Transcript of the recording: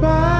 goodbye.